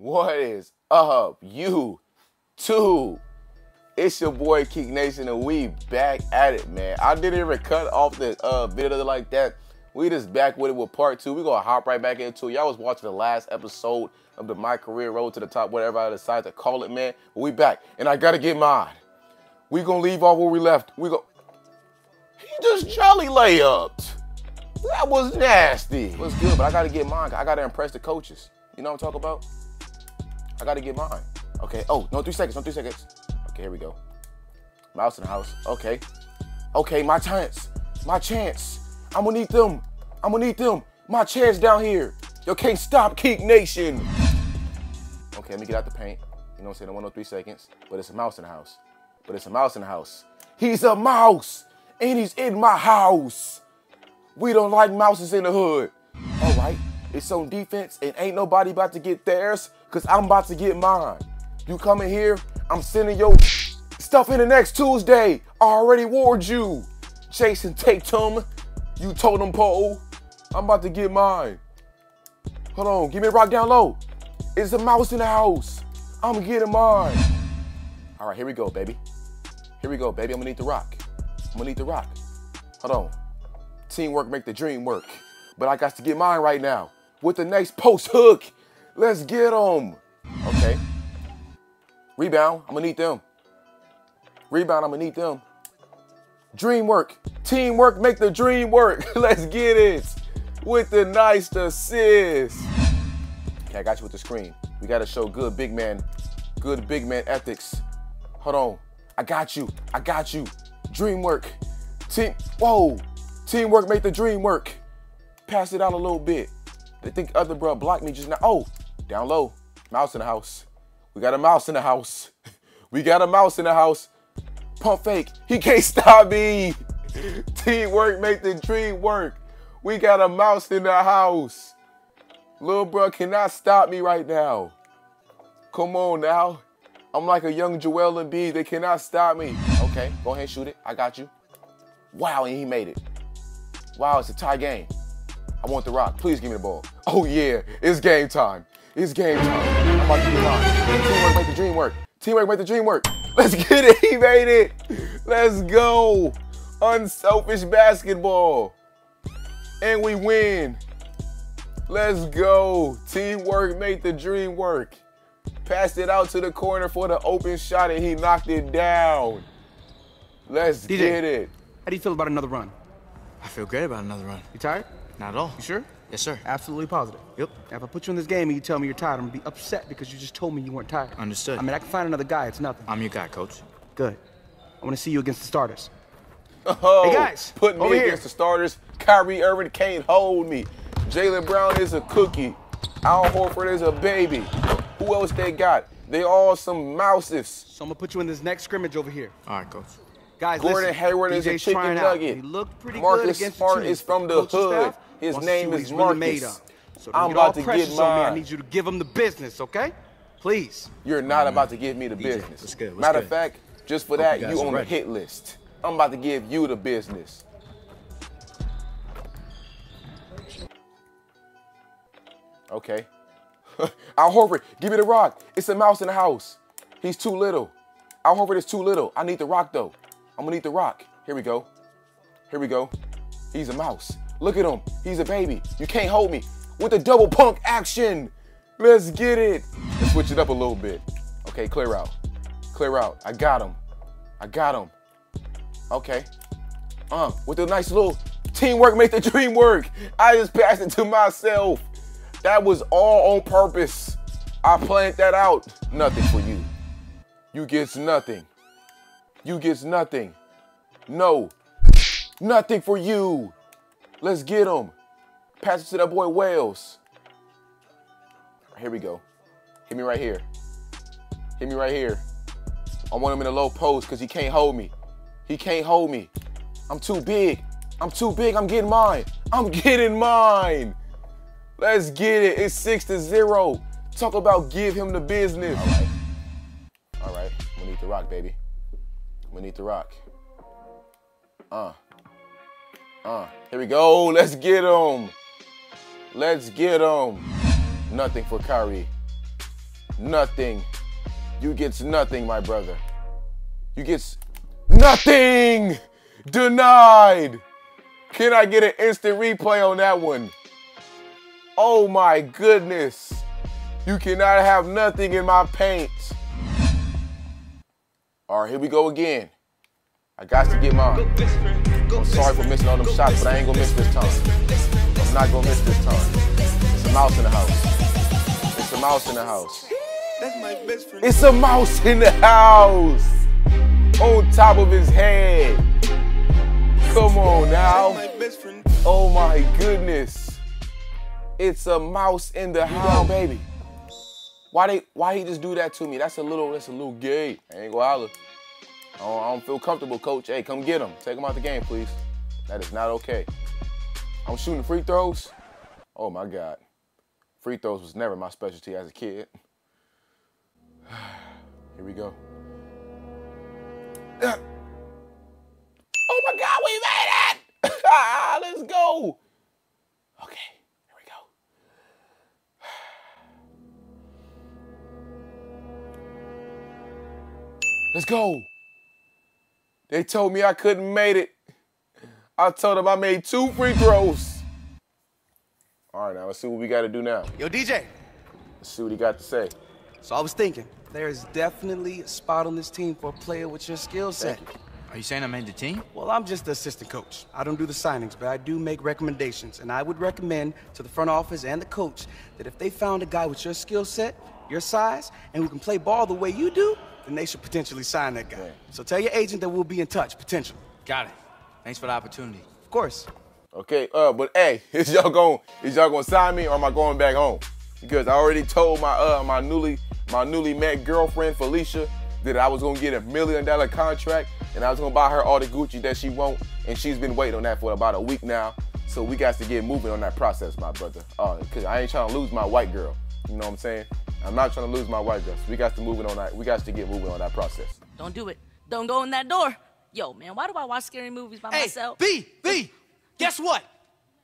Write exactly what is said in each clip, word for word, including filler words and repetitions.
What is up, you two? It's your boy Keek Nation, and we back at it, man. I didn't even cut off the uh, video like that. We just back with it with part two. We're going to hop right back into it. Y'all was watching the last episode of the My Career Road to the Top, whatever I decide to call it, man. But we back, and I got to get mine. We going to leave off where we left. We go. He just jolly layups. That was nasty. It was good, but I got to get mine. I got to impress the coaches. You know what I'm talking about? I got to get mine. Okay. Oh, no, three seconds. No, three seconds. Okay, here we go. Mouse in the house. Okay. Okay, my chance. My chance. I'm going to need them. I'm going to need them. My chance down here. Yo, can't stop Keek Nation. Okay, let me get out the paint. You know what I'm saying? I want no three seconds. But it's a mouse in the house. But it's a mouse in the house. He's a mouse. And he's in my house. We don't like mouses in the hood. All right. It's on defense, and ain't nobody about to get theirs, because I'm about to get mine. You coming here, I'm sending your stuff in the next Tuesday. I already warned you. Jason Tateum, you totem pole. I'm about to get mine. Hold on, give me a rock down low. It's a mouse in the house. I'm getting mine. All right, here we go, baby. Here we go, baby. I'm going to need the rock. I'm going to need the rock. Hold on. Teamwork make the dream work. But I got to get mine right now. With the next post hook. Let's get them. Okay. Rebound. I'm going to need them. Rebound. I'm going to need them. Dream work. Teamwork. Make the dream work. Let's get it. With the nice assist. Okay, I got you with the screen. We got to show good big man. Good big man ethics. Hold on. I got you. I got you. Dream work. Team. Whoa. Teamwork. Make the dream work. Pass it out a little bit. They think other bro blocked me just now. Oh, down low. Mouse in the house. We got a mouse in the house. We got a mouse in the house. Pump fake. He can't stop me. Teamwork make the dream work. We got a mouse in the house. Little bro cannot stop me right now. Come on now. I'm like a young Joel Embiid. They cannot stop me. Okay, go ahead and shoot it. I got you. Wow, and he made it. Wow, it's a tie game. I want the rock. Please give me the ball. Oh, yeah. It's game time. It's game time. I'm about to get mine. Teamwork make the dream work. Teamwork make the dream work. Let's get it. He made it. Let's go. Unselfish basketball. And we win. Let's go. Teamwork make the dream work. Passed it out to the corner for the open shot, and he knocked it down. Let's D J, get it. How do you feel about another run? I feel great about another run. You tired? Not at all. You sure? Yes, sir. Absolutely positive. Yep. Now, if I put you in this game and you tell me you're tired, I'm gonna be upset because you just told me you weren't tired. Understood. I mean, I can find another guy. It's nothing. I'm your guy, coach. Good. I want to see you against the starters. Oh, hey, guys. Put me against here. the starters. Kyrie Irving can't hold me. Jalen Brown is a cookie. Al Horford is a baby. Who else they got? They all some mouses. So I'm gonna put you in this next scrimmage over here. All right, coach. Guys, Gordon listen, Hayward is a chicken nugget. He looked pretty Marcus good Smart is from the coach hood. Staff. His Wants name is Marcus. Really made up. So I'm about to get mine. Me, I need you to give him the business, okay? Please. You're not um, about to give me the D J, business. Let's go, let's Matter of fact, just for Hope that, you, you on ready. the hit list. I'm about to give you the business. Okay. Al Horford, give me the rock. It's a mouse in the house. He's too little. Al Horford is too little. I need the rock, though. I'm going to need the rock. Here we go. Here we go. He's a mouse. Look at him. He's a baby. You can't hold me. With a double punk action. Let's get it. Let's switch it up a little bit. Okay, clear out. Clear out. I got him. I got him. Okay. Um, with a nice little teamwork make the dream work. I just passed it to myself. That was all on purpose. I planned that out. Nothing for you. You gets nothing. You gets nothing. No. Nothing for you. Let's get him. Pass it to that boy Wales. Here we go. Hit me right here. Hit me right here. I want him in a low post because he can't hold me. He can't hold me. I'm too big. I'm too big. I'm getting mine. I'm getting mine. Let's get it. It's six to zero. Talk about give him the business. All right. All right. We need the rock, baby. We need the rock. Uh. Uh, here we go. Let's get him. Let's get him. Nothing for Kyrie. nothing. You gets nothing, my brother. You gets nothing. Denied. Can I get an instant replay on that one? Oh my goodness. You cannot have nothing in my paint. All right, here we go again. I got to get mine. I'm sorry for missing all them shots, but I ain't gonna miss this time. I'm not gonna miss this time. It's a mouse in the house. It's a mouse in the house. That's my best friend. It's a mouse in the house. On top of his head. Come on now. Oh my goodness. It's a mouse in the house, baby. Why they? Why he just do that to me? That's a little. That's a little gay. I ain't gonna holler. I don't, I don't feel comfortable, coach. Hey, come get him. Take him out the game, please. That is not okay. I'm shooting free throws. Oh my God, free throws was never my specialty as a kid. Here we go. Oh my God, we made it! Let's go. Okay. Let's go. They told me I couldn't made it. I told them I made two free throws. All right, now let's see what we got to do now. Yo, D J. Let's see what he got to say. So I was thinking, there is definitely a spot on this team for a player with your skill set. You. Are you saying I made the team? Well, I'm just the assistant coach. I don't do the signings, but I do make recommendations. And I would recommend to the front office and the coach that if they found a guy with your skill set, your size, and who can play ball the way you do, then they should potentially sign that guy. Yeah. So tell your agent that we'll be in touch, potentially. Got it. Thanks for the opportunity. Of course. Okay, uh, but hey, is y'all going is y'all gonna sign me or am I going back home? Because I already told my uh my newly my newly met girlfriend Felicia that I was gonna get a million dollar contract and I was gonna buy her all the Gucci that she wants, and she's been waiting on that for about a week now. So we got to get moving on that process, my brother. Uh, cause I ain't trying to lose my white girl. You know what I'm saying? I'm not trying to lose my wife, so we got to moving on that. We got to get moving on that process. Don't do it. Don't go in that door. Yo, man, why do I watch scary movies by hey, myself? B, B, guess what?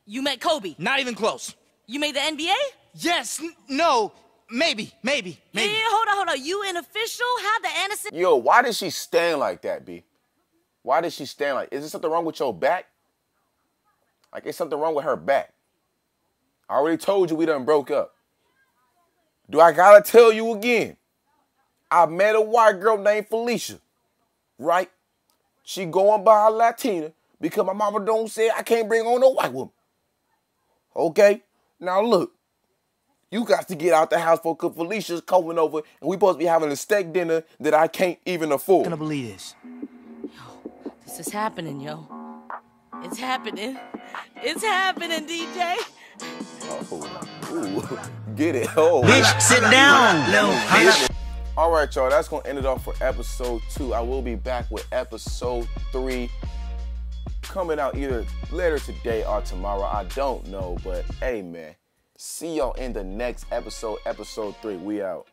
You met Kobe. Not even close. You made the N B A? Yes, n no, maybe, maybe, maybe. Yeah, hold on, hold on. You an official? How the Anderson? Yo, why did she stand like that, B? Why did she stand like? Is there something wrong with your back? Like, is something wrong with her back? I already told you we done broke up. Do I gotta tell you again? I met a white girl named Felicia, right? She going by a Latina because my mama don't say I can't bring on no white woman. Okay? Now look, you got to get out the house because Felicia's coming over and we supposed to be having a steak dinner that I can't even afford. Gonna believe this. Yo, this is happening, yo. It's happening. It's happening, D J. Oh. Ooh, get it. Oh. Bitch, sit down. No, bitch. All right, y'all. That's going to end it off for episode two. I will be back with episode three coming out either later today or tomorrow. I don't know, but hey, man. See y'all in the next episode, episode three. We out.